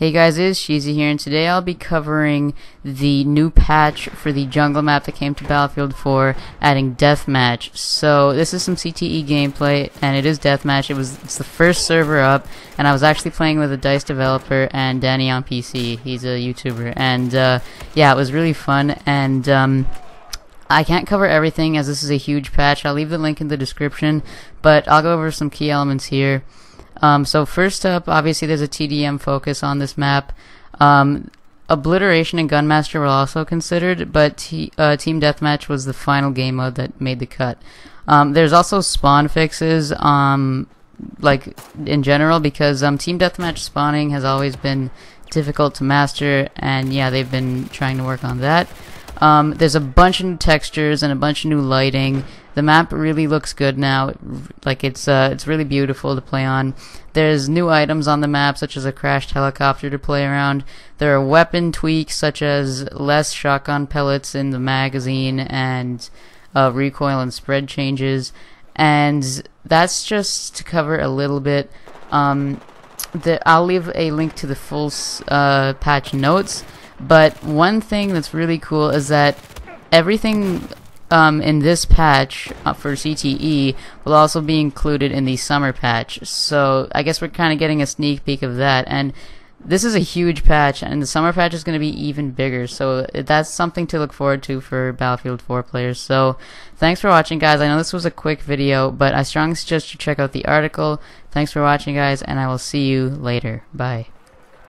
Hey guys, it's Cheesy here, and today I'll be covering the new patch for the jungle map that came to Battlefield 4, adding deathmatch. So this is some CTE gameplay, and it is deathmatch. It's the first server up, and I was actually playing with a DICE developer and Danny on PC. He's a YouTuber, and yeah, it was really fun. And I can't cover everything as this is a huge patch. I'll leave the link in the description, but I'll go over some key elements here. So first up, obviously there's a TDM focus on this map. Obliteration and Gunmaster were also considered, but Team Deathmatch was the final game mode that made the cut. There's also spawn fixes, like in general, because Team Deathmatch spawning has always been difficult to master, and yeah, they've been trying to work on that. There's a bunch of new textures and a bunch of new lighting. The map really looks good now, like it's really beautiful to play on. There's new items on the map, such as a crashed helicopter to play around. There are weapon tweaks, such as less shotgun pellets in the magazine and recoil and spread changes. And that's just to cover a little bit. I'll leave a link to the full patch notes. But one thing that's really cool is that everything in this patch for CTE will also be included in the summer patch, so I guess we're kind of getting a sneak peek of that. And this is a huge patch, and the summer patch is going to be even bigger, so that's something to look forward to for Battlefield 4 players. So thanks for watching, guys. I know this was a quick video, but I strongly suggest you check out the article. Thanks for watching, guys, and I will see you later. Bye.